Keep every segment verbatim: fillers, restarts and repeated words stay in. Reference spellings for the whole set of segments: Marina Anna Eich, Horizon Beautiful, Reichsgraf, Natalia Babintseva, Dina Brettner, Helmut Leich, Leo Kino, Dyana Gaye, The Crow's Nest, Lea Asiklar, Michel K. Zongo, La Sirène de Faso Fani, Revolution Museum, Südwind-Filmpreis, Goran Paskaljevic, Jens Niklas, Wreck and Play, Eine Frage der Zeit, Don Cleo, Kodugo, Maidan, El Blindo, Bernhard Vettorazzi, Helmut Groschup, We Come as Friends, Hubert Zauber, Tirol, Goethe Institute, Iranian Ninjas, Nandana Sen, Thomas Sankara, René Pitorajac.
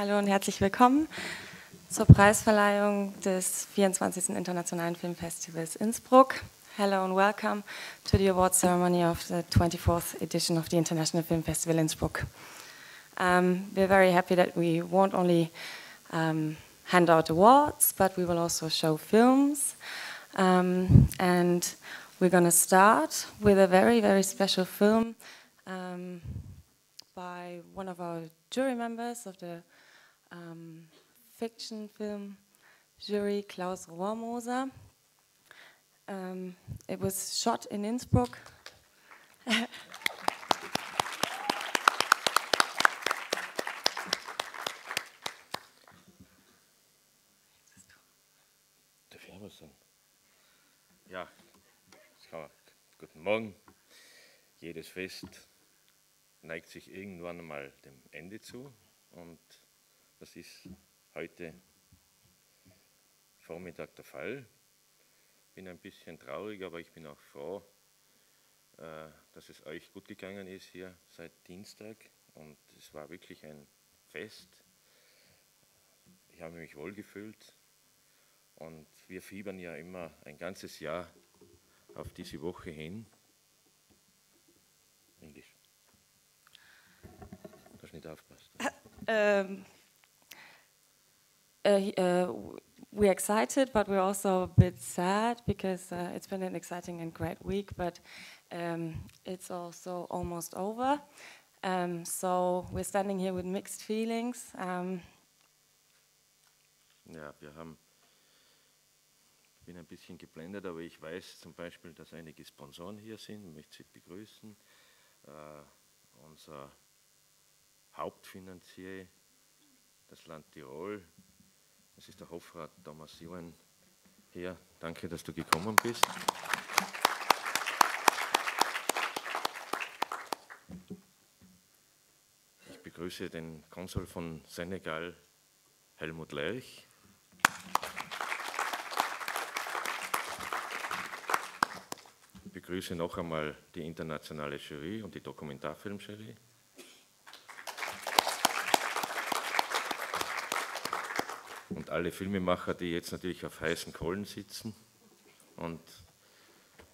Hallo und herzlich willkommen zur Preisverleihung des vierundzwanzigsten Internationalen Filmfestivals Innsbruck. Hello and welcome to the award ceremony of the twenty-fourth edition of the International Film Festival Innsbruck. Um, we're very happy that we won't only um, hand out awards, but we will also show films. Um, and we're going to start with a very, very special film um, by one of our jury members of the um, fiction film jury, Klaus Rohrmoser. Um, it was shot in Innsbruck. Ja, guten Morgen. Jedes Fest neigt sich irgendwann einmal dem Ende zu, und das ist heute Vormittag der Fall. Ich bin ein bisschen traurig, aber ich bin auch froh, dass es euch gut gegangen ist hier seit Dienstag, und es war wirklich ein Fest. Ich habe mich wohlgefühlt, und wir fiebern ja immer ein ganzes Jahr auf diese Woche hin. Englisch. Du hast nicht aufgepasst. Um, uh, uh, We're excited, but we're also a bit sad because uh, it's been an exciting and great week, but um, it's also almost over. Um, so we're standing here with mixed feelings. Um ja, wir haben, ich bin ein bisschen geblendet, aber ich weiß zum Beispiel, dass einige Sponsoren hier sind. Ich möchte Sie begrüßen. Uh, unser Hauptfinanzier, das Land Tirol. Das ist der Hofrat Thomas Juen hier. Danke, dass du gekommen bist. Ich begrüße den Konsul von Senegal, Helmut Leich. Ich begrüße noch einmal die internationale Jury und die Dokumentarfilmjury. Und alle Filmemacher, die jetzt natürlich auf heißen Kohlen sitzen, und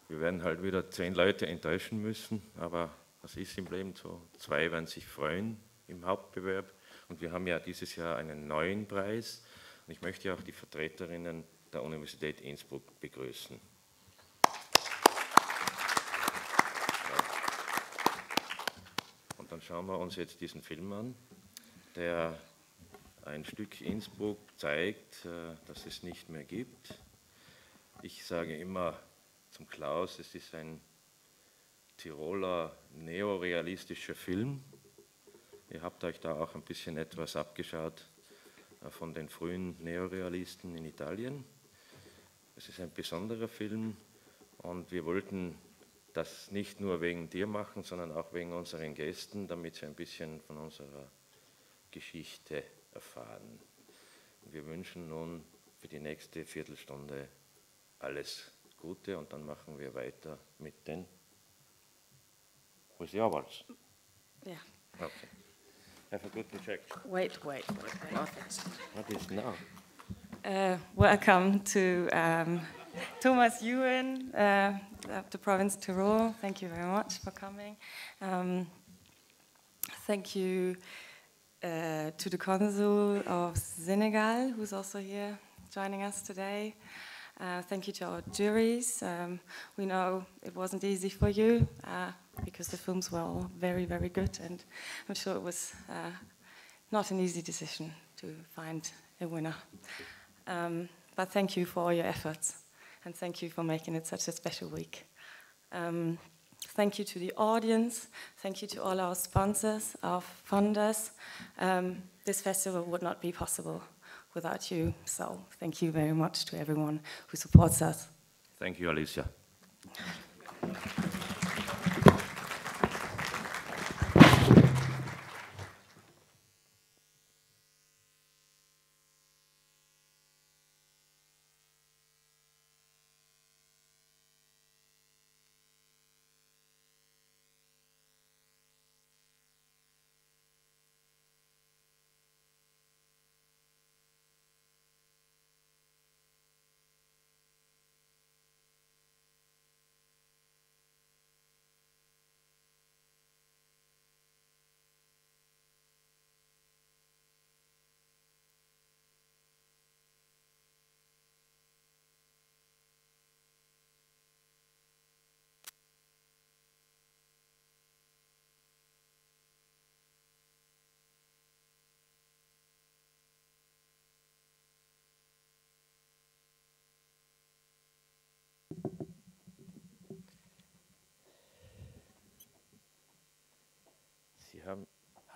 wir werden halt wieder zehn Leute enttäuschen müssen, aber das ist im Leben so. Zwei werden sich freuen im Hauptbewerb, und wir haben ja dieses Jahr einen neuen Preis, und ich möchte auch die Vertreterinnen der Universität Innsbruck begrüßen. Und dann schauen wir uns jetzt diesen Film an, der ein Stück Innsbruck zeigt, das es nicht mehr gibt. Ich sage immer zum Klaus, es ist ein Tiroler neorealistischer Film. Ihr habt euch da auch ein bisschen etwas abgeschaut von den frühen Neorealisten in Italien. Es ist ein besonderer Film, und wir wollten das nicht nur wegen dir machen, sondern auch wegen unseren Gästen, damit sie ein bisschen von unserer Geschichte erfahren. Wir wünschen nun für die nächste Viertelstunde alles Gute, und dann machen wir weiter mit den Where's the awards? Yeah. Okay. Have a good check. Wait, wait, wait. What is now? Uh, welcome to um, Thomas Juen uh, of the province Tirol. Thank you very much for coming. Um, thank you. Uh, to the Consul of Senegal, who's also here joining us today. Uh, thank you to our juries. Um, we know it wasn't easy for you uh, because the films were all very, very good, and I'm sure it was uh, not an easy decision to find a winner. Um, but thank you for all your efforts, and thank you for making it such a special week. Um, Thank you to the audience, thank you to all our sponsors, our funders. Um, this festival would not be possible without you, so thank you very much to everyone who supports us. Thank you, Alicia.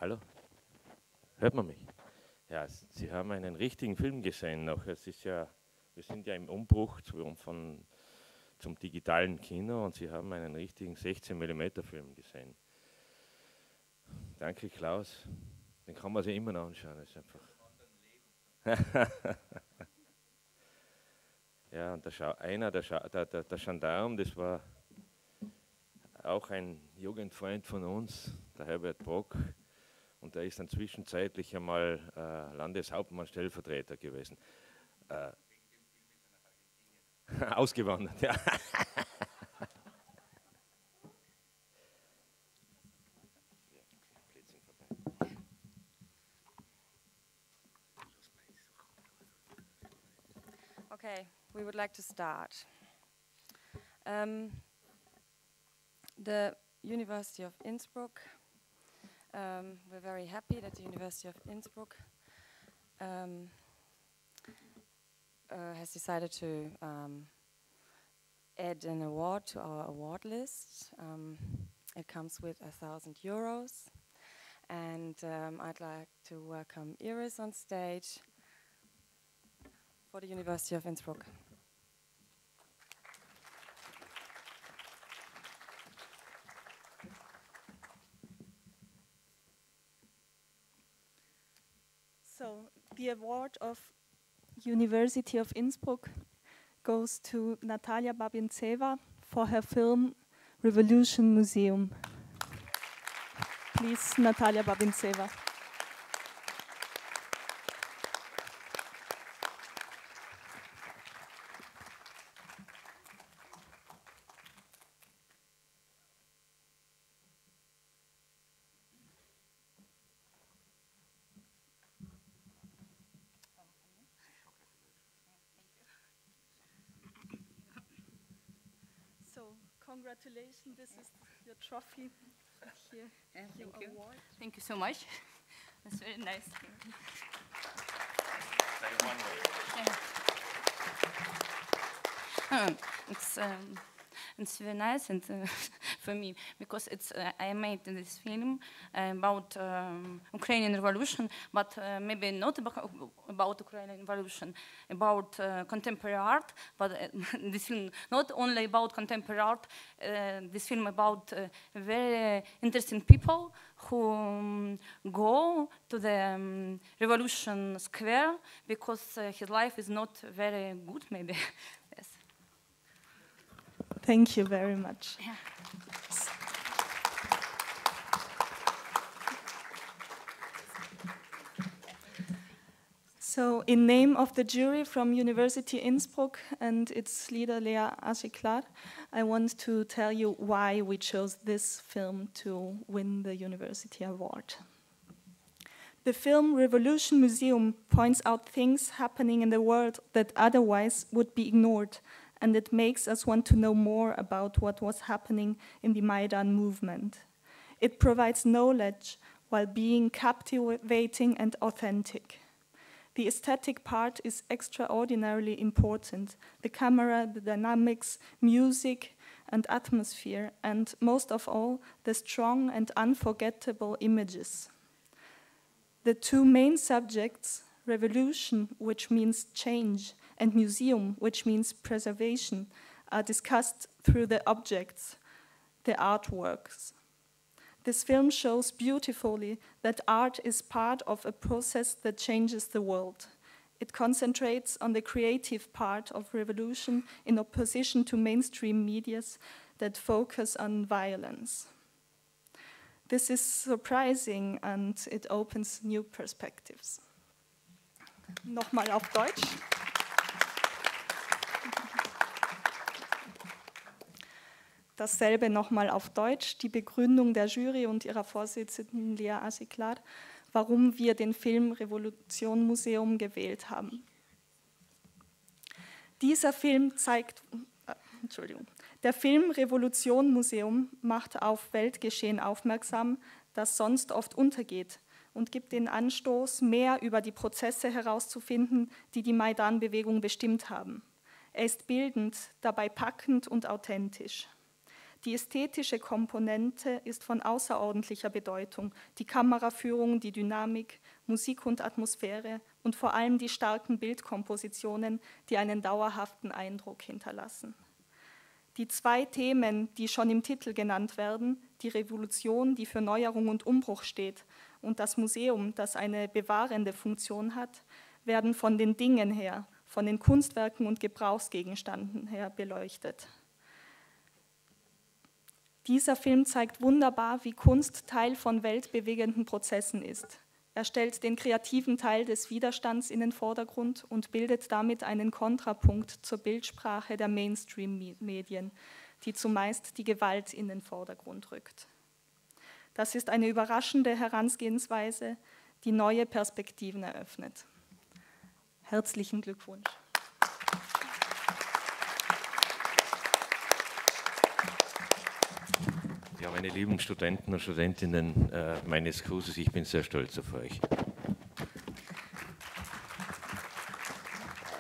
Hallo? Hört man mich? Ja, Sie haben einen richtigen Film gesehen noch. Es ist ja, wir sind ja im Umbruch zu, von, zum digitalen Kino und Sie haben einen richtigen sechzehn Millimeter Film gesehen. Danke, Klaus. Den kann man sich immer noch anschauen. Das ist einfach. Ja, und der Scha einer, der, Scha der, der, der Gendarm, das war auch ein Jugendfreund von uns, der Herbert Brock. Und der ist dann zwischenzeitlich einmal äh, Landeshauptmann Stellvertreter gewesen. Äh, Ausgewandert, ja. Okay, we would like to start. Um, the University of Innsbruck. Um, we're very happy that the University of Innsbruck um, uh, has decided to um, add an award to our award list. Um, it comes with a thousand euros, and um, I'd like to welcome Iris on stage for the University of Innsbruck. So the award of University of Innsbruck goes to Natalia Babintseva for her film Revolution Museum. Please, Natalia Babintseva. Congratulations, this is your trophy, here, yeah, your thank award. You. Thank you so much. That's very nice. Say one word. It's, um, it's very nice and uh, for me, because it's, uh, I made this film about um, Ukrainian Revolution, but uh, maybe not about, about Ukrainian Revolution, about uh, contemporary art, but uh, this film not only about contemporary art, uh, this film about uh, very interesting people who um, go to the um, Revolution Square because uh, his life is not very good, maybe. Yes. Thank you very much. Yeah. So, in name of the jury from University Innsbruck and its leader Lea Asiklar, I want to tell you why we chose this film to win the University Award. The film Revolution Museum points out things happening in the world that otherwise would be ignored, and it makes us want to know more about what was happening in the Maidan movement. It provides knowledge while being captivating and authentic. The aesthetic part is extraordinarily important. The camera, the dynamics, music and atmosphere, and most of all, the strong and unforgettable images. The two main subjects, revolution, which means change, and museum, which means preservation, are discussed through the objects, the artworks. This film shows beautifully that art is part of a process that changes the world. It concentrates on the creative part of revolution in opposition to mainstream medias that focus on violence. This is surprising and it opens new perspectives. Nochmal auf Deutsch. Dasselbe nochmal auf Deutsch, die Begründung der Jury und ihrer Vorsitzenden Lea Asiklar, warum wir den Film Revolution Museum gewählt haben. Dieser Film zeigt, äh, Entschuldigung, der Film Revolution Museum macht auf Weltgeschehen aufmerksam, das sonst oft untergeht, und gibt den Anstoß, mehr über die Prozesse herauszufinden, die die Maidan-Bewegung bestimmt haben. Er ist bildend, dabei packend und authentisch. Die ästhetische Komponente ist von außerordentlicher Bedeutung. Die Kameraführung, die Dynamik, Musik und Atmosphäre und vor allem die starken Bildkompositionen, die einen dauerhaften Eindruck hinterlassen. Die zwei Themen, die schon im Titel genannt werden, die Revolution, die für Neuerung und Umbruch steht, und das Museum, das eine bewahrende Funktion hat, werden von den Dingen her, von den Kunstwerken und Gebrauchsgegenständen her beleuchtet. Dieser Film zeigt wunderbar, wie Kunst Teil von weltbewegenden Prozessen ist. Er stellt den kreativen Teil des Widerstands in den Vordergrund und bildet damit einen Kontrapunkt zur Bildsprache der Mainstream-Medien, die zumeist die Gewalt in den Vordergrund rückt. Das ist eine überraschende Herangehensweise, die neue Perspektiven eröffnet. Herzlichen Glückwunsch. Ja, meine lieben Studenten und Studentinnen, meines Kurses, ich bin sehr stolz auf euch.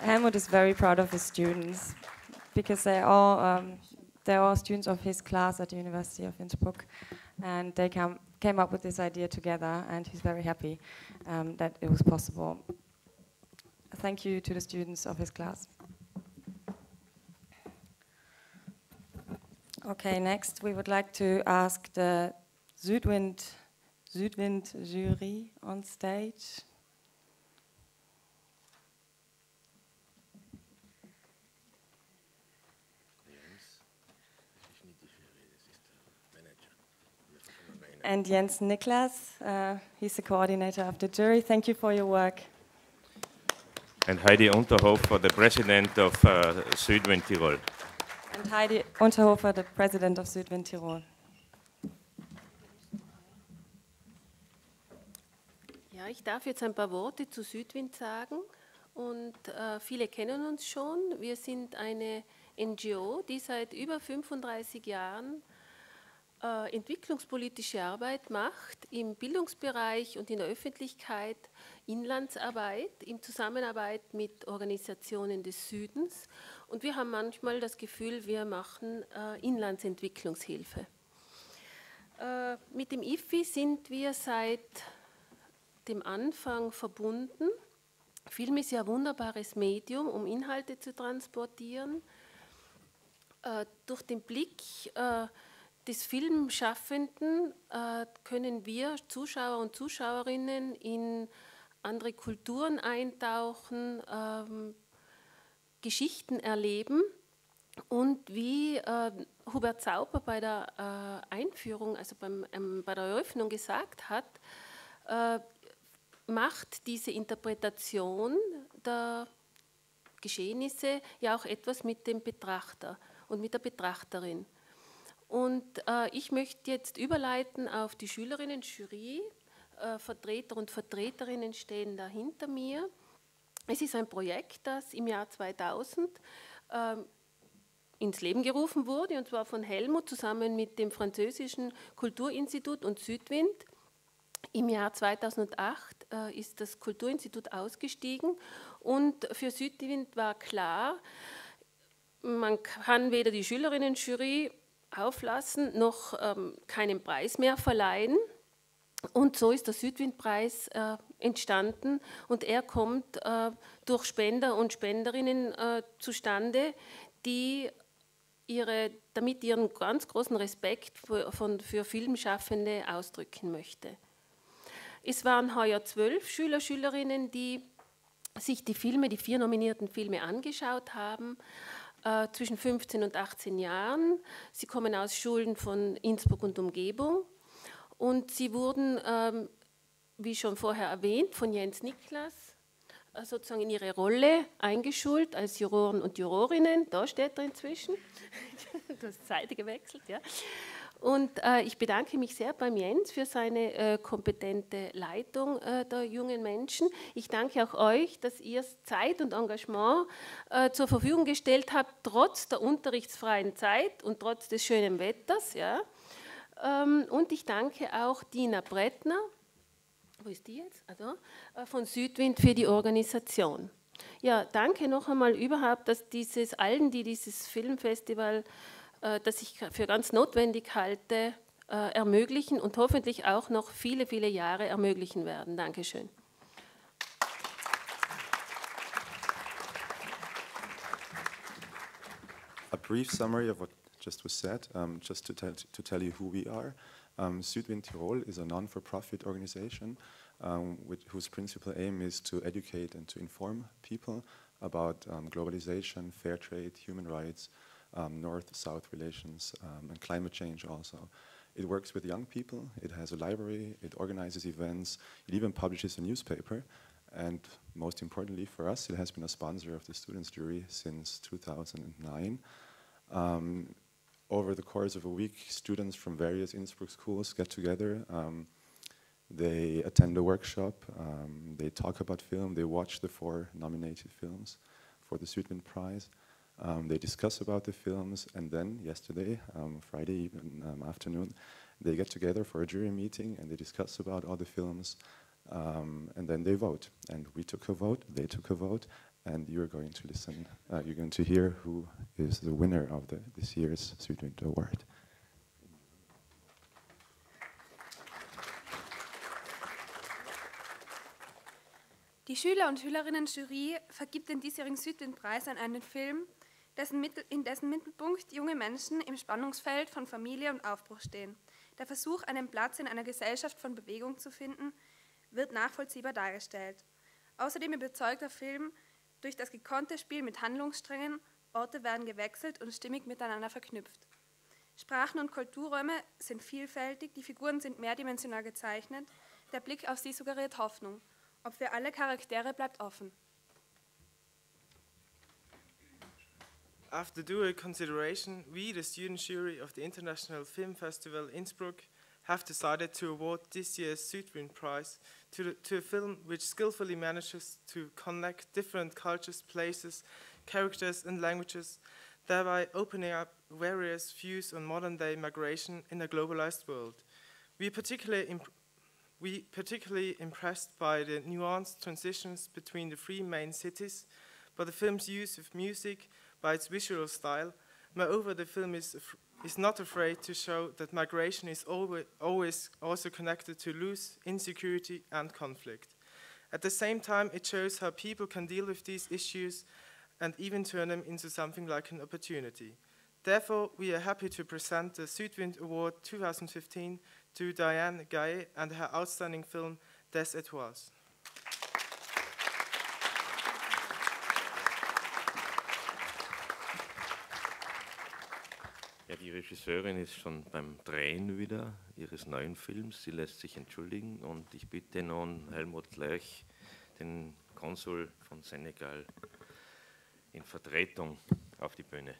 Helmut is very proud of his students because they all um, they're all students of his class at the University of Innsbruck, and they came came up with this idea together, and he's very happy um, that it was possible. Thank you to the students of his class. Okay, next we would like to ask the Südwind, Südwind jury on stage. And Jens Niklas, uh, he's the coordinator of the jury. Thank you for your work. And Heidi Unterhofer, the president of uh, Südwind Tirol. And Heidi Unterhofer, the president of Südwind Tirol. Ja, ich darf jetzt ein paar Worte zu Südwind sagen. Und äh, viele kennen uns schon. Wir sind eine N G O, die seit über fünfunddreißig Jahren äh, entwicklungspolitische Arbeit macht im Bildungsbereich und in der Öffentlichkeit, Inlandsarbeit in Zusammenarbeit mit Organisationen des Südens, und wir haben manchmal das Gefühl, wir machen äh, Inlandsentwicklungshilfe. Äh, mit dem I F F I sind wir seit dem Anfang verbunden. Film ist ja ein wunderbares Medium, um Inhalte zu transportieren. Äh, durch den Blick äh, des Filmschaffenden äh, können wir Zuschauer und Zuschauerinnen in andere Kulturen eintauchen, ähm, Geschichten erleben, und wie äh, Hubert Zauber bei der äh, Einführung, also beim, ähm, bei der Eröffnung gesagt hat, äh, macht diese Interpretation der Geschehnisse ja auch etwas mit dem Betrachter und mit der Betrachterin. Und äh, ich möchte jetzt überleiten auf die Schülerinnen-Jury. Vertreter und Vertreterinnen stehen da hinter mir. Es ist ein Projekt, das im Jahr zweitausend ähm, ins Leben gerufen wurde, und zwar von Helmut zusammen mit dem französischen Kulturinstitut und Südwind. Im Jahr zweitausendacht äh, ist das Kulturinstitut ausgestiegen, und für Südwind war klar, man kann weder die Schülerinnen-Jury auflassen, noch ähm, keinen Preis mehr verleihen. Und so ist der Südwind-Preis äh, entstanden, und er kommt äh, durch Spender und Spenderinnen äh, zustande, die ihre, damit ihren ganz großen Respekt für, von, für Filmschaffende ausdrücken möchte. Es waren heuer zwölf Schüler, Schülerinnen, die sich die Filme, die vier nominierten Filme angeschaut haben, äh, zwischen fünfzehn und achtzehn Jahren. Sie kommen aus Schulen von Innsbruck und Umgebung. Und sie wurden, ähm, wie schon vorher erwähnt, von Jens Niklas äh, sozusagen in ihre Rolle eingeschult als Juroren und Jurorinnen. Da steht er inzwischen. Du hast Seite gewechselt, ja. Und äh, ich bedanke mich sehr beim Jens für seine äh, kompetente Leitung äh, der jungen Menschen. Ich danke auch euch, dass ihr Zeit und Engagement äh, zur Verfügung gestellt habt, trotz der unterrichtsfreien Zeit und trotz des schönen Wetters, ja. Und ich danke auch Dina Brettner, wo ist die jetzt? Also, von Südwind für die Organisation. Ja, danke noch einmal überhaupt, dass dieses allen, die dieses Filmfestival äh, das ich für ganz notwendig halte, äh, ermöglichen und hoffentlich auch noch viele, viele Jahre ermöglichen werden. Dankeschön. A brief summary of what just was said, um, just to tell, to tell you who we are. Um, Südwind Tirol is a non-for-profit organization um, with, whose principal aim is to educate and to inform people about um, globalization, fair trade, human rights, um, north-south relations, um, and climate change also. It works with young people, it has a library, it organizes events, it even publishes a newspaper, and most importantly for us, it has been a sponsor of the Students' Jury since two thousand nine. Um, over the course of a week, students from various Innsbruck schools get together, um, they attend a workshop, um, they talk about film, they watch the four nominated films for the Südwind Prize, um, they discuss about the films, and then yesterday, um, Friday even, um, afternoon, they get together for a jury meeting and they discuss about all the films, um, and then they vote. And we took a vote, they took a vote, and you're going to listen, uh, you're going to hear who is the winner of the, this year's Südwind Award. Die Schüler- und Schülerinnen-Jury vergibt den diesjährigen Südwind-Preis an einen Film, dessen Mittel, in dessen Mittelpunkt junge Menschen im Spannungsfeld von Familie und Aufbruch stehen. Der Versuch, einen Platz in einer Gesellschaft von Bewegung zu finden, wird nachvollziehbar dargestellt. Außerdem überzeugt der Film durch das gekonnte Spiel mit Handlungssträngen, Orte werden gewechselt und stimmig miteinander verknüpft. Sprachen und Kulturräume sind vielfältig, die Figuren sind mehrdimensional gezeichnet, der Blick auf sie suggeriert Hoffnung. Ob für alle Charaktere bleibt offen. After dual consideration, we, the student jury of the International Film Festival Innsbruck, have decided to award this year's Südwind Prize to, the, to a film which skillfully manages to connect different cultures, places, characters and languages, thereby opening up various views on modern-day migration in a globalized world. We particularly We particularly impressed by the nuanced transitions between the three main cities, by the film's use of music, by its visual style. Moreover, the film is, af is not afraid to show that migration is alwa always also connected to loss, insecurity and conflict. At the same time, it shows how people can deal with these issues and even turn them into something like an opportunity. Therefore, we are happy to present the Südwind Award twenty fifteen to Dyana Gaye and her outstanding film, Des Étoiles. Ja, die Regisseurin ist schon beim Drehen wieder ihres neuen Films. Sie lässt sich entschuldigen und ich bitte nun Helmut Leich, den Konsul von Senegal, in Vertretung auf die Bühne.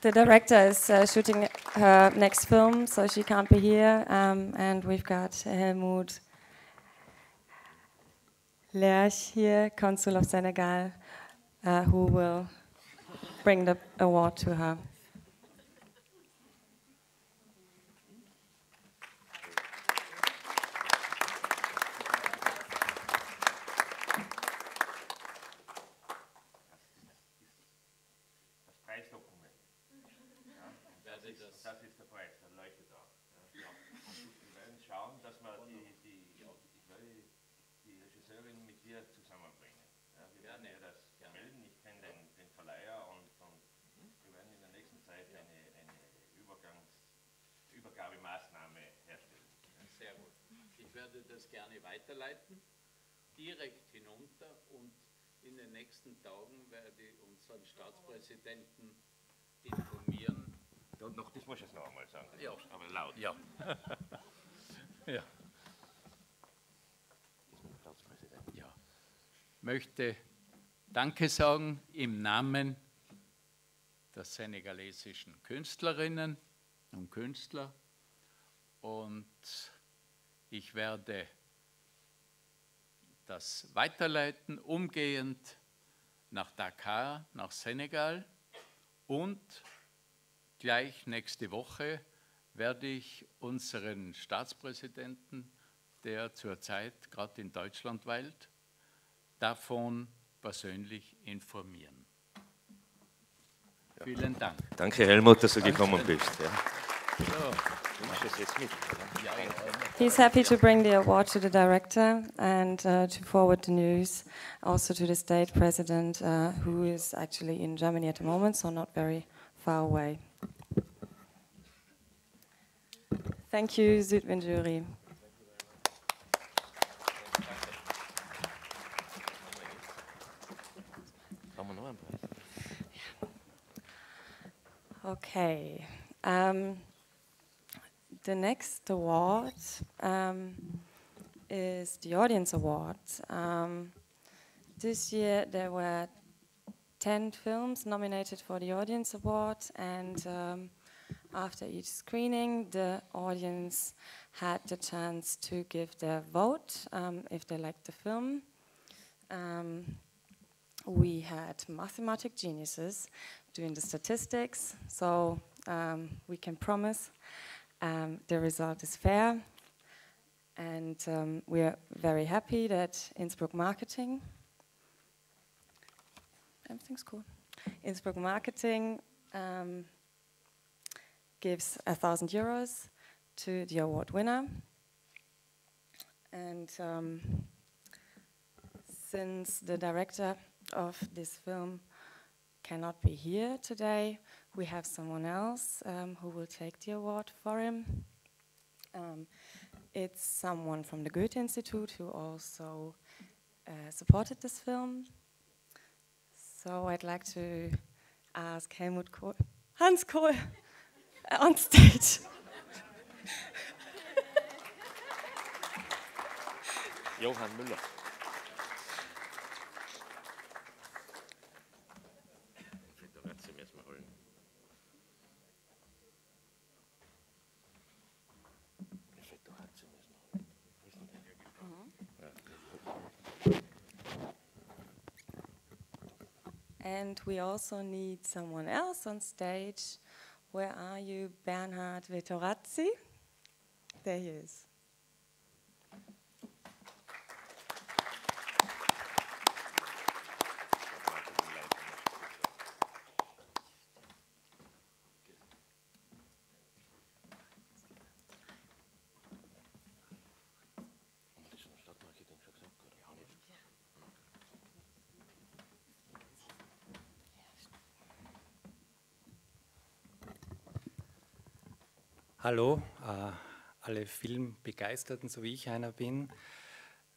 The director is uh, shooting her next film, so she can't be here, um, and we've got Helmut Leich here, Consul of Senegal, uh, who will bring the award to her. Das gerne weiterleiten, direkt hinunter, und in den nächsten Tagen werde ich unseren Staatspräsidenten informieren. Da, noch, das muss ich jetzt noch einmal sagen, das ja. Muss, aber laut. Ja. Ja. Ja. Möchte Danke sagen im Namen der senegalesischen Künstlerinnen und Künstler, und ich werde das weiterleiten, umgehend nach Dakar, nach Senegal, und gleich nächste Woche werde ich unseren Staatspräsidenten, der zurzeit gerade in Deutschland weilt, davon persönlich informieren. Vielen Dank. Danke, Helmut, dass du gekommen bist. Ja. He's happy to bring the award to the director and uh, to forward the news also to the state president, uh, who is actually in Germany at the moment, so not very far away. Thank you, Südwind Jury. Okay. Um, The next award um, is the Audience Award. Um, this year there were ten films nominated for the Audience Award, and um, after each screening the audience had the chance to give their vote um, if they liked the film. Um, we had mathematic geniuses doing the statistics, so um, we can promise Um, the result is fair, and um, we are very happy that Innsbruck Marketing, everything's cool, Innsbruck Marketing um, gives a thousand euros to the award winner. And um, since the director of this film cannot be here today, we have someone else um, who will take the award for him. Um, it's someone from the Goethe Institute who also uh, supported this film. So I'd like to ask Helmut Kohl, Hans Kohl on stage. Johann Müller. And we also need someone else on stage. Where are you, Bernhard Vettorazzi? There he is. Hallo, äh, alle Filmbegeisterten, so wie ich einer bin.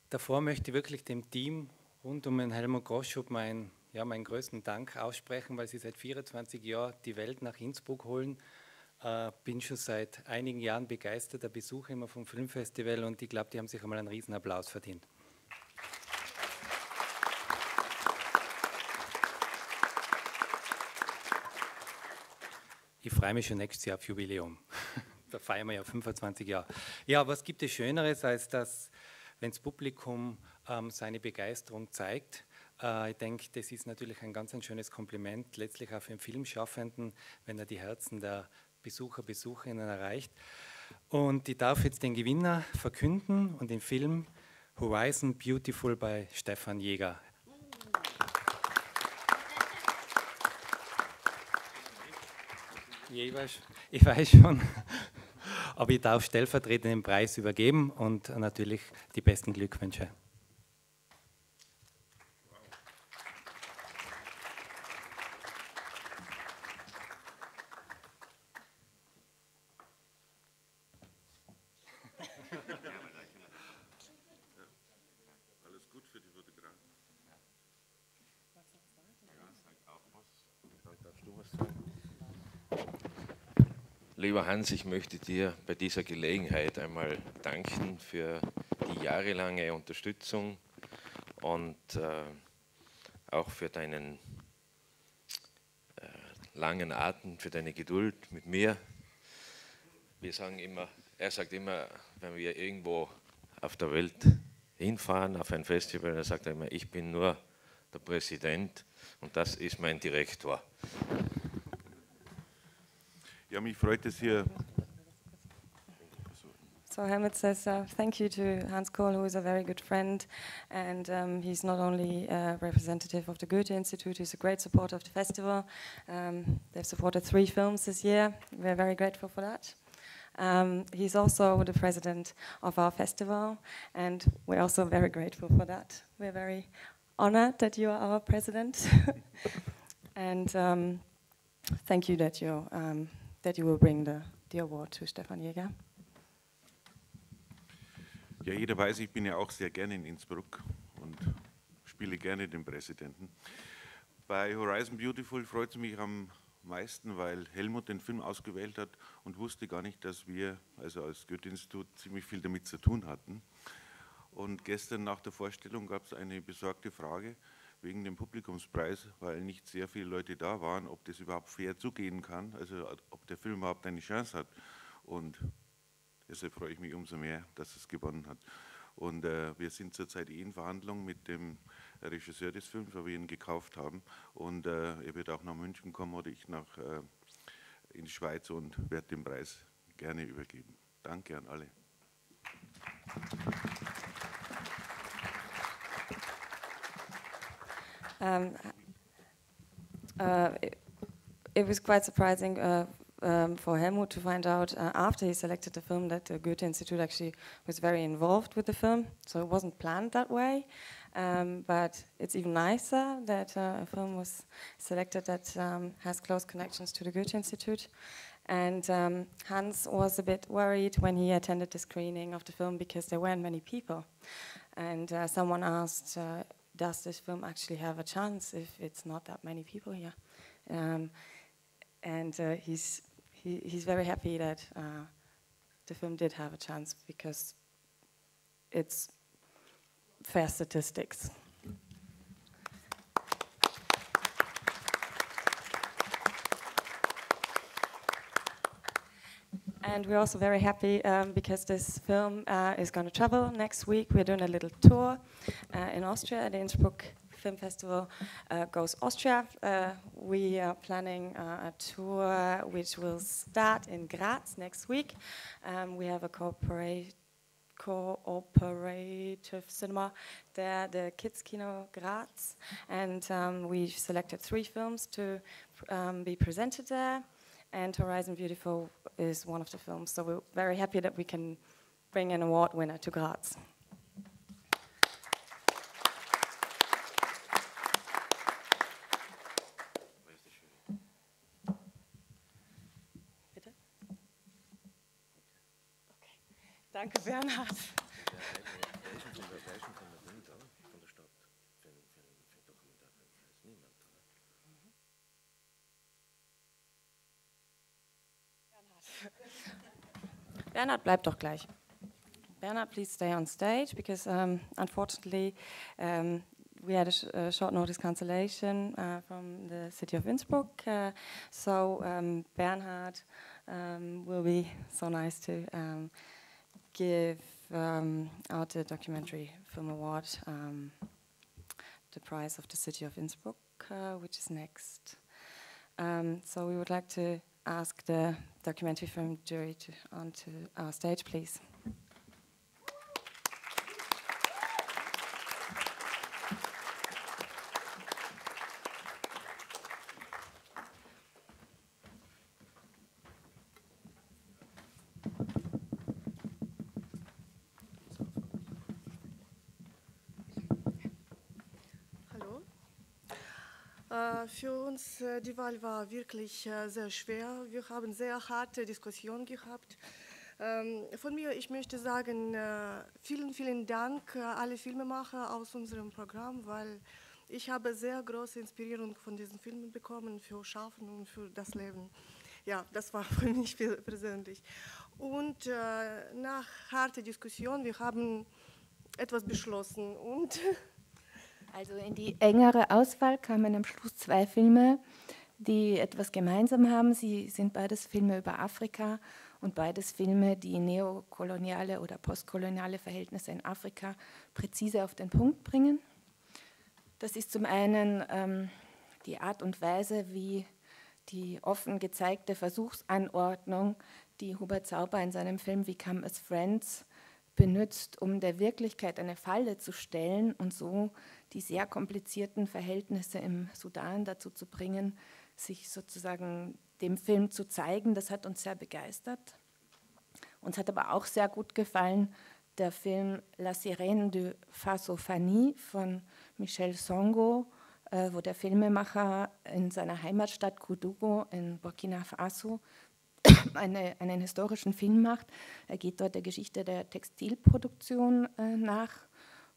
Davor möchte ich wirklich dem Team rund um den Helmut Groschup mein, ja, meinen größten Dank aussprechen, weil sie seit vierundzwanzig Jahren die Welt nach Innsbruck holen. Äh, bin schon seit einigen Jahren begeisterter Besucher immer vom Filmfestival, und ich glaube, die haben sich einmal einen riesen Applaus verdient. Ich freue mich schon nächstes Jahr auf Jubiläum. Da feiern wir ja fünfundzwanzig Jahre. Ja, was gibt es Schöneres, als dass, wenn das Publikum ähm, seine Begeisterung zeigt? Äh, ich denke, das ist natürlich ein ganz ein schönes Kompliment, letztlich auch für den Filmschaffenden, wenn er die Herzen der Besucher, Besucherinnen erreicht. Und ich darf jetzt den Gewinner verkünden und den Film Horizon Beautiful bei Stefan Jäger. Ich weiß, ich weiß schon, aber ich darf stellvertretend den Preis übergeben und natürlich die besten Glückwünsche. Lieber Hans, ich möchte dir bei dieser Gelegenheit einmal danken für die jahrelange Unterstützung und äh, auch für deinen äh, langen Atem, für deine Geduld mit mir. Wir sagen immer, er sagt immer, wenn wir irgendwo auf der Welt hinfahren, auf ein Festival, dann sagt er immer, ich bin nur der Präsident und das ist mein Direktor. Ja, mich freut es hier. So Helmut says uh, thank you to Hans Kohl, who is a very good friend, and um, he's not only a representative of the Goethe Institute, he's a great supporter of the festival. Um, they've supported three films this year, we're very grateful for that. Um, he's also the president of our festival, and we're also very grateful for that. We're very honored that you are our president, and um, thank you that, you're, um, that you will bring the, the award to Stefan Jäger. Ja, jeder weiß, ich bin ja auch sehr gerne in Innsbruck und spiele gerne den Präsidenten. Bei Horizon Beautiful freut es mich am meisten, weil Helmut den Film ausgewählt hat und wusste gar nicht, dass wir also als Goethe-Institut ziemlich viel damit zu tun hatten. Und gestern nach der Vorstellung gab es eine besorgte Frage wegen dem Publikumspreis, weil nicht sehr viele Leute da waren, ob das überhaupt fair zugehen kann, also ob der Film überhaupt eine Chance hat. Und deshalb freue ich mich umso mehr, dass es gewonnen hat. Und äh, wir sind zurzeit in Verhandlungen mit dem Regisseur des Films, weil wir ihn gekauft haben. Und äh, er wird auch nach München kommen oder ich nach äh, in die Schweiz und werde den Preis gerne übergeben. Danke an alle. Um, uh, it, it was quite surprising. Uh Um, for Helmut to find out uh, after he selected the film that the Goethe Institute actually was very involved with the film, so it wasn't planned that way. Um, but it's even nicer that uh, a film was selected that um, has close connections to the Goethe Institute. And um, Hans was a bit worried when he attended the screening of the film because there weren't many people. And uh, someone asked, uh, does this film actually have a chance if it's not that many people here? Um, and uh, he's He, he's very happy that uh, the film did have a chance because it's fair statistics. And we're also very happy um, because this film uh, is going to travel next week. We're doing a little tour uh, in Austria at the Innsbruck Film Festival uh, goes Austria. Uh, we are planning uh, a tour which will start in Graz next week. Um, we have a cooperate, cooperative cinema there, the Kids Kino Graz, and um, we've selected three films to um, be presented there, and Horizon Beautiful is one of the films, so we're very happy that we can bring an award winner to Graz. Danke, Bernhard. Bernhard bleibt doch gleich. Bernhard, please stay on stage because um, unfortunately um, we had a, sh a short notice cancellation uh, from the city of Innsbruck. Uh, so um, Bernhard um, will be so nice to Um, give um, out the documentary film award, um, the prize of the city of Innsbruck, uh, which is next. Um, so we would like to ask the documentary film jury to onto our stage, please. Für uns äh, die Wahl war wirklich äh, sehr schwer. Wir haben sehr harte Diskussionen gehabt. Ähm, von mir, ich möchte sagen, äh, vielen, vielen Dank an äh, alle Filmemacher aus unserem Programm, weil ich habe sehr große Inspirierung von diesen Filmen bekommen für Schaffen und für das Leben. Ja, das war für mich persönlich. Und äh, nach harter Diskussion, wir haben etwas beschlossen und also in die engere Auswahl kamen am Schluss zwei Filme, die etwas gemeinsam haben. Sie sind beides Filme über Afrika und beides Filme, die neokoloniale oder postkoloniale Verhältnisse in Afrika präzise auf den Punkt bringen. Das ist zum einen ähm, die Art und Weise, wie die offen gezeigte Versuchsanordnung, die Hubert Zauber in seinem Film We Come as Friends benutzt, um der Wirklichkeit eine Falle zu stellen und so die sehr komplizierten Verhältnisse im Sudan dazu zu bringen, sich sozusagen dem Film zu zeigen. Das hat uns sehr begeistert. Uns hat aber auch sehr gut gefallen der Film La Sirène de Faso Fani von Michel Zongo, äh, wo der Filmemacher in seiner Heimatstadt Kodugo in Burkina Faso eine, einen historischen Film macht. Er geht dort der Geschichte der Textilproduktion äh, nach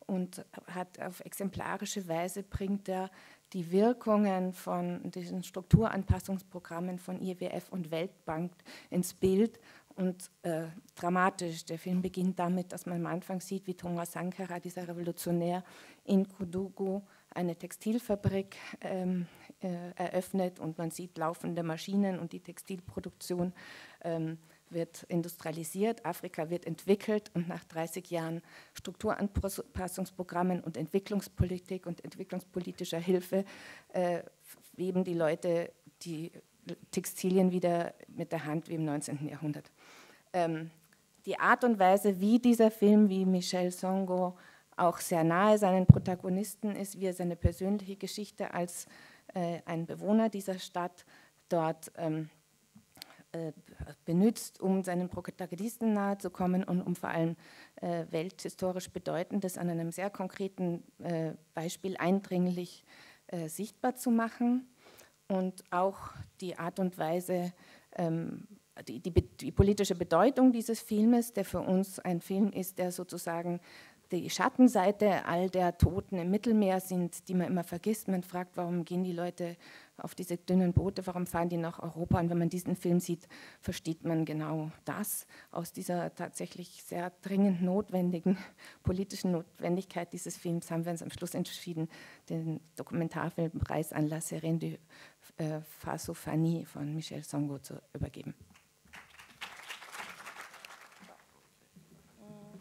und hat auf exemplarische Weise bringt er die Wirkungen von diesen Strukturanpassungsprogrammen von I W F und Weltbank ins Bild. Und äh, dramatisch, der Film beginnt damit, dass man am Anfang sieht, wie Thomas Sankara, dieser Revolutionär, in Kodugo eine Textilfabrik ähm, äh, eröffnet und man sieht laufende Maschinen und die Textilproduktion ähm, wird industrialisiert, Afrika wird entwickelt und nach dreißig Jahren Strukturanpassungsprogrammen und Entwicklungspolitik und entwicklungspolitischer Hilfe äh, weben die Leute die Textilien wieder mit der Hand wie im neunzehnten Jahrhundert. Ähm, die Art und Weise, wie dieser Film, wie Michel Zongo auch sehr nahe seinen Protagonisten ist, wie er seine persönliche Geschichte als äh, ein Bewohner dieser Stadt dort ähm, äh, benutzt, um seinen Protagonisten nahe zu kommen und um vor allem äh, welthistorisch Bedeutendes an einem sehr konkreten äh, Beispiel eindringlich äh, sichtbar zu machen. Und auch die Art und Weise, ähm, die, die, die politische Bedeutung dieses Filmes, der für uns ein Film ist, der sozusagen die Schattenseite all der Toten im Mittelmeer sind, die man immer vergisst. Man fragt, warum gehen die Leute auf diese dünnen Boote, warum fahren die nach Europa? Und wenn man diesen Film sieht, versteht man genau das aus dieser tatsächlich sehr dringend notwendigen politischen Notwendigkeit dieses Films. Haben wir uns am Schluss entschieden, den Dokumentarfilmpreis an La Sirène de Faso Fani von Michel Zongo zu übergeben.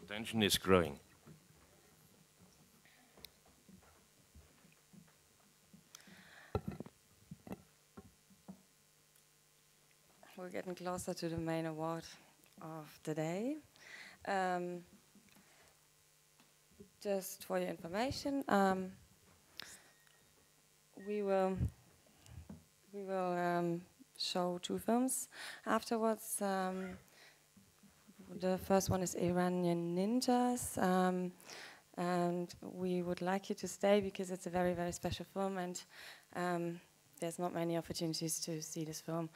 Tension is growing. We're getting closer to the main award of the day. Um, just for your information, um, we will we will um, show two films afterwards. Um, the first one is Iranian Ninjas, um, and we would like you to stay because it's a very very special film, and um, there's not many opportunities to see this film.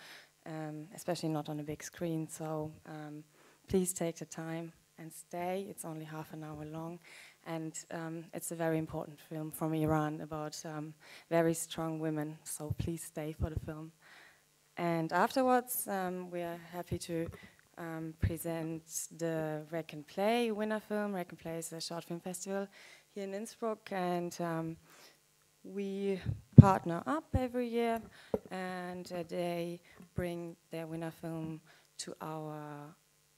Um, especially not on a big screen, so um, please take the time and stay. It's only half an hour long, and um, it's a very important film from Iran about um, very strong women, so please stay for the film. And afterwards, um, we are happy to um, present the Wreck and Play winner film. Wreck and Play is a short film festival here in Innsbruck, and um, we partner up every year, and uh, they bring their winner film to our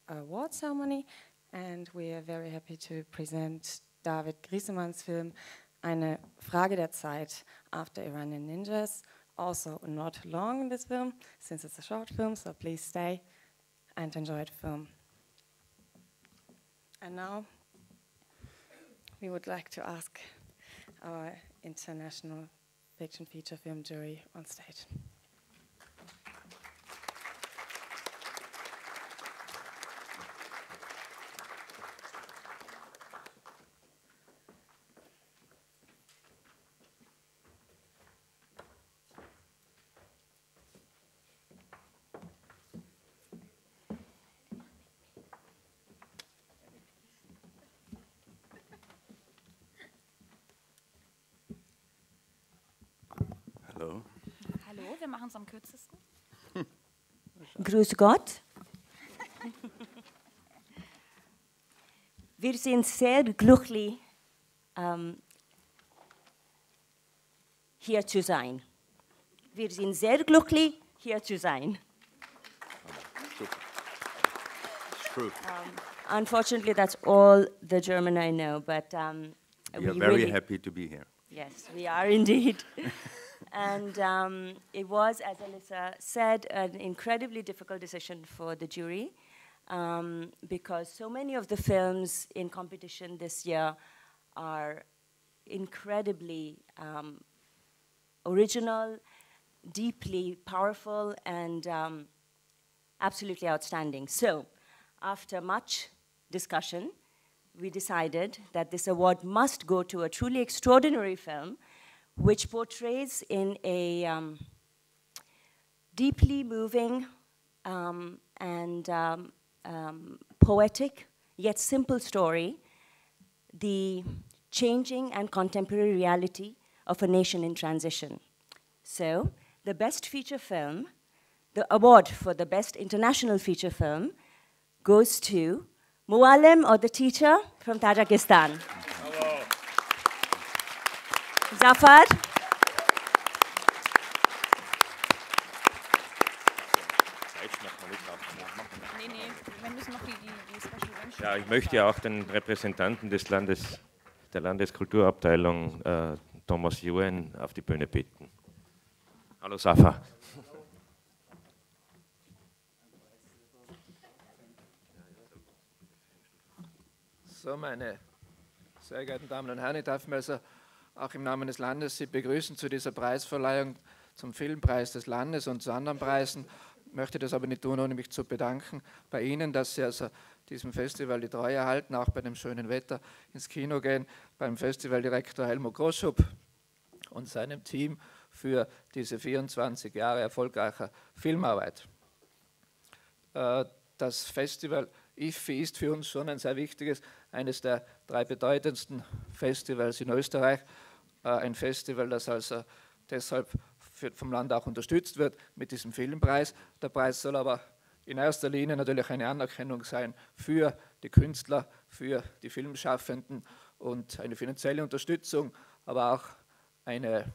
award ceremony, and we are very happy to present David Griesemann's film Eine Frage der Zeit after Iranian Ninjas. Also not long in this film, since it's a short film, so please stay and enjoy the film. And now we would like to ask our international fiction feature film jury on stage. Wir machen es am kürzesten. Hm. Grüß Gott. Wir sind sehr glücklich, ähm, hier zu sein. Wir sind sehr glücklich, hier zu sein. Um, unfortunately, that's all the German I know, but um, we are very really happy to be here. Yes, we are indeed. And um, it was, as Alyssa said, an incredibly difficult decision for the jury um, because so many of the films in competition this year are incredibly um, original, deeply powerful, and um, absolutely outstanding. So, after much discussion, we decided that this award must go to a truly extraordinary film which portrays in a um, deeply moving um, and um, um, poetic yet simple story the changing and contemporary reality of a nation in transition. So, the best feature film, the award for the best international feature film goes to Muallim, or the teacher, from Tajikistan. Hello. Zafar. Ja, ich möchte ja auch den Repräsentanten des Landes, der Landeskulturabteilung, äh, Thomas Juen, auf die Bühne bitten. Hallo Zafar. So, meine sehr geehrten Damen und Herren, ich darf mich also auch im Namen des Landes Sie begrüßen zu dieser Preisverleihung zum Filmpreis des Landes und zu anderen Preisen. Ich möchte das aber nicht tun, ohne mich zu bedanken bei Ihnen, dass Sie also diesem Festival die Treue halten, auch bei dem schönen Wetter ins Kino gehen, beim Festivaldirektor Helmut Groschup und seinem Team für diese vierundzwanzig Jahre erfolgreicher Filmarbeit. Das Festival I F F I ist für uns schon ein sehr wichtiges, eines der drei bedeutendsten Festivals in Österreich. Ein Festival, das also deshalb vom Land auch unterstützt wird mit diesem Filmpreis. Der Preis soll aber in erster Linie natürlich eine Anerkennung sein für die Künstler, für die Filmschaffenden und eine finanzielle Unterstützung, aber auch eine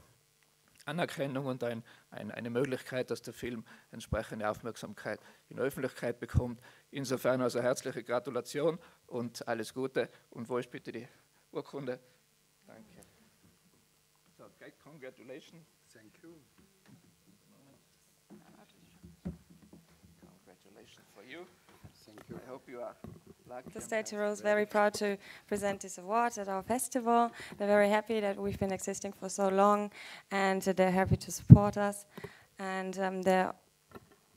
Anerkennung und ein, ein, eine Möglichkeit, dass der Film entsprechende Aufmerksamkeit in der Öffentlichkeit bekommt. Insofern also herzliche Gratulation und alles Gute. Und wo ist bitte die Urkunde? Danke. So, great congratulations. Thank you. Congratulations for you. Thank you. I hope you are lucky. The State Tirol is very proud to present this award at our festival. They're very happy that we've been existing for so long, and they're happy to support us. And um, they're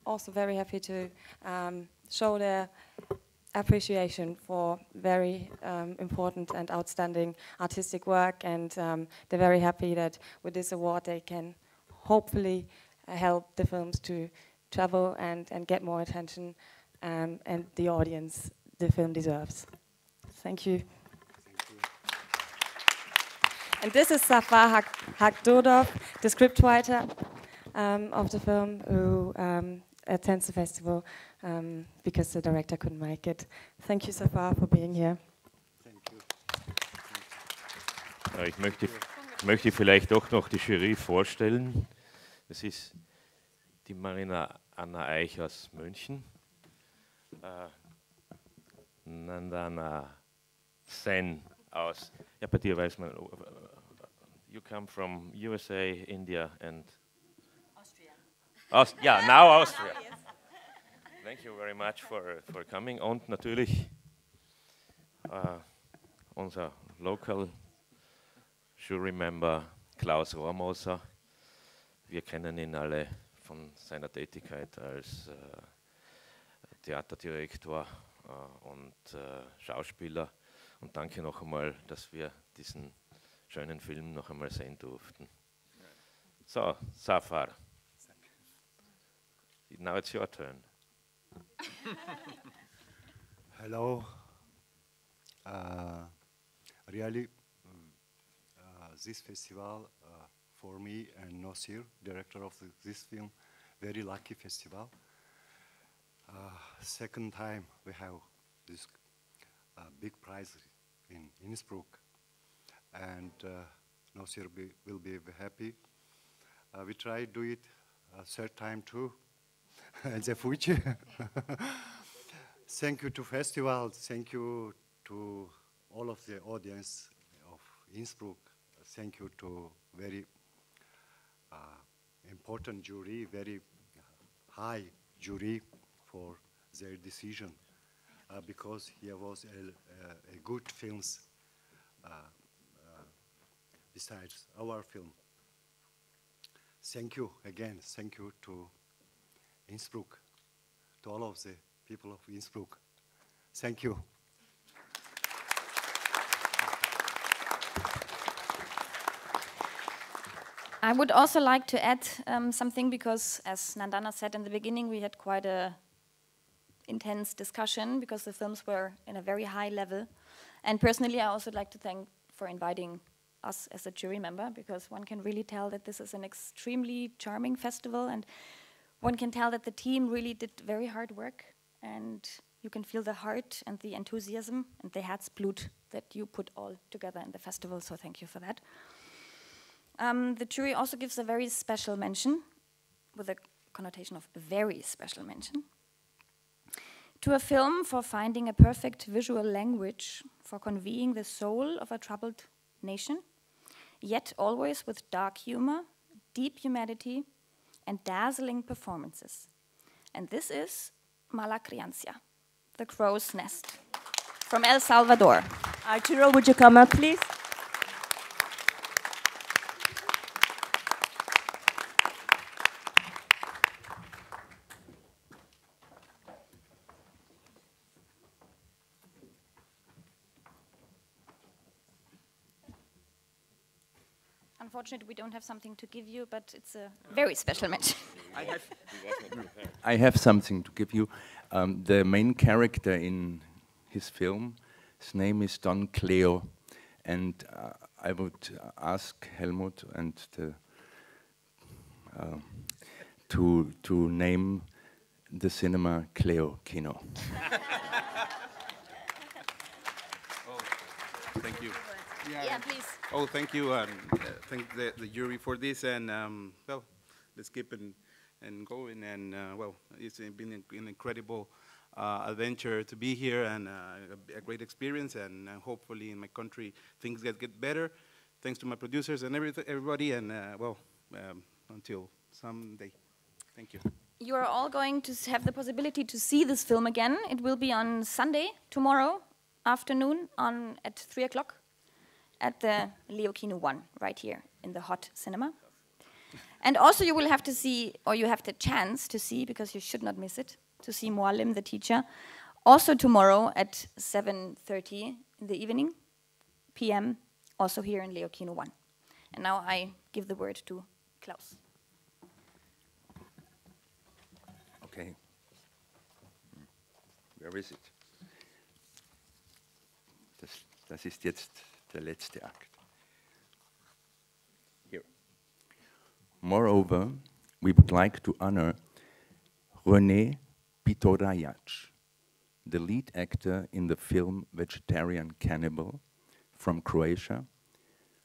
also very happy to um, show their appreciation for very um, important and outstanding artistic work. And um, they're very happy that with this award they can hopefully uh, help the films to travel and, and get more attention Um, and the audience the film deserves. Thank you. Thank you. And this is Zafar Hakdodov, the scriptwriter um, of the film, who um, attends the festival um, because the director couldn't make it. Thank you, Zafar, for being here. Thank you. Thank you. Ja, ich möchte, möchte vielleicht doch noch die Jury vorstellen. Das ist die Marina Anna Eich aus München. Uh, Nandana Sen aus. Ja, bei dir weiß man. You come from U S A, India and Austria. Aus, ja, now Austria. Thank you very much for, for coming. Und natürlich uh, unser local jury member Klaus Rohrmoser. Wir kennen ihn alle von seiner Tätigkeit als uh, Theaterdirektor äh, und äh, Schauspieler, und danke noch einmal, dass wir diesen schönen Film noch einmal sehen durften. So, Zafar, now it's your turn. Hello, uh, really uh, this festival uh, for me and Nosir, director of the, this film, very lucky festival. Uh, second time we have this uh, big prize in Innsbruck, and uh, Nosir will be happy. Uh, we try to do it a third time too in the future. Thank you to festival, thank you to all of the audience of Innsbruck, thank you to very uh, important jury, very high jury for their decision, uh, because here was a, a, a good films uh, uh, besides our film. Thank you again. Thank you to Innsbruck, to all of the people of Innsbruck. Thank you. I would also like to add um, something, because as Nandana said in the beginning, we had quite a intense discussion because the films were in a very high level. And personally, I also like to thank for inviting us as a jury member, because one can really tell that this is an extremely charming festival, and one can tell that the team really did very hard work, and you can feel the heart and the enthusiasm and the Herzblut that you put all together in the festival, so thank you for that. Um, the jury also gives a very special mention, with a connotation of very special mention, to a film for finding a perfect visual language for conveying the soul of a troubled nation, yet always with dark humor, deep humanity, and dazzling performances. And this is Malaccriancia, The Crow's Nest, from El Salvador. Arturo, would you come up, please? Unfortunately, we don't have something to give you, but it's a very special mention. I, have, I have something to give you. Um, the main character in his film, his name is Don Cleo, and uh, I would ask Helmut and the, uh, to to name the cinema Leo Kino. Oh, thank you. Yeah, yeah, please. Oh, thank you. Um, uh, thank the, the jury for this, and um, well, let's keep and and going. And uh, well, it's been an incredible uh, adventure to be here, and uh, a, a great experience. And uh, hopefully, in my country, things get get better. Thanks to my producers and every everybody. And uh, well, um, until someday. Thank you. You are all going to have the possibility to see this film again. It will be on Sunday, tomorrow afternoon, on at three o'clock. At the Leo Kino one, right here in the hot cinema. And also you will have to see, or you have the chance to see, because you should not miss it, to see Muallim, the teacher, also tomorrow at seven thirty in the evening, p m, also here in Leo Kino one. And now I give the word to Klaus. Okay. Where is it? Das, das ist jetzt... Der letzte Akt. Here. Moreover, we would like to honor René Pitorajac, the lead actor in the film Vegetarian Cannibal from Croatia,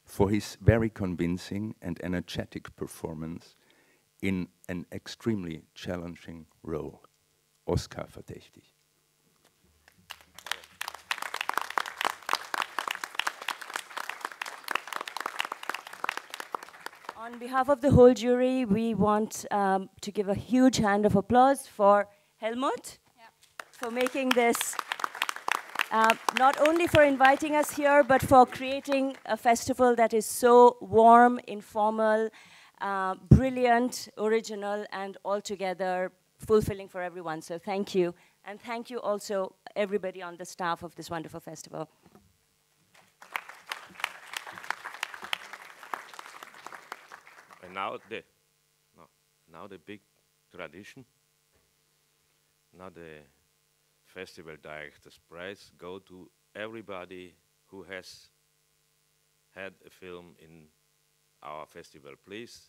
for his very convincing and energetic performance in an extremely challenging role. Oscar verdächtig. On behalf of the whole jury, we want um, to give a huge hand of applause for Helmut, yeah, for making this, uh, not only for inviting us here, but for creating a festival that is so warm, informal, uh, brilliant, original, and altogether fulfilling for everyone. So thank you. And thank you also everybody on the staff of this wonderful festival. And now the, no, now the big tradition, now the festival director's prize go to everybody who has had a film in our festival. Please,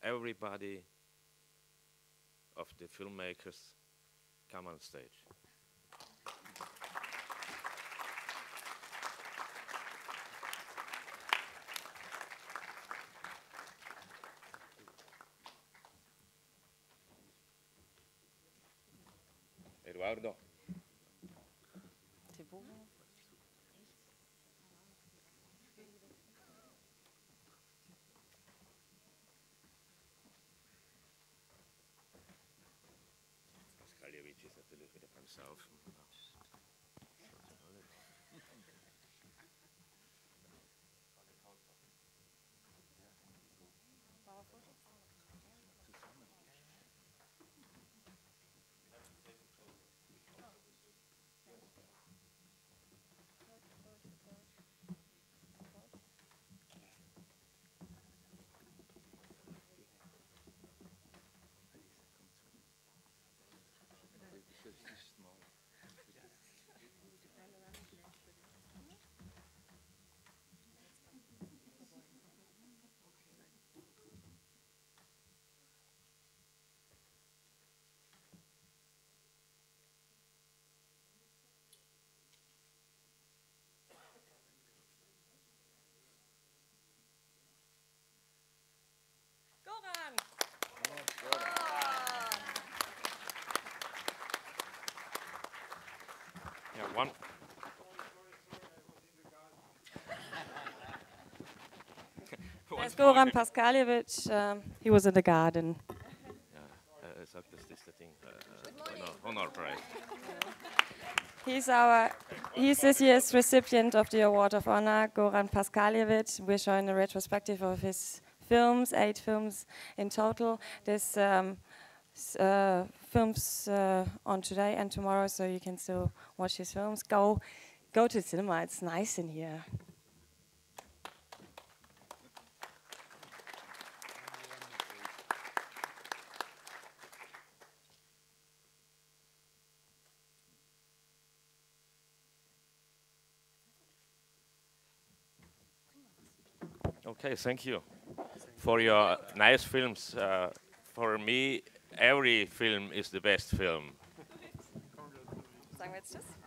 everybody of the filmmakers, come on stage. Eduardo. ist natürlich wieder beim Saufen. Yeah, one. As Goran Paskaljevic, um, he was in the garden. Yeah, uh, this the thing. Uh, honor, honor prize. He's our, he's this year's recipient of the Award of Honor, Goran Paskaljevic. We're showing a retrospective of his films, eight films in total. There's um, uh, films uh, on today and tomorrow, so you can still watch his films. Go, go to the cinema. It's nice in here. Okay, thank you for your nice films. Uh, for me, every film is the best film. Sagen wir jetzt Tschüss.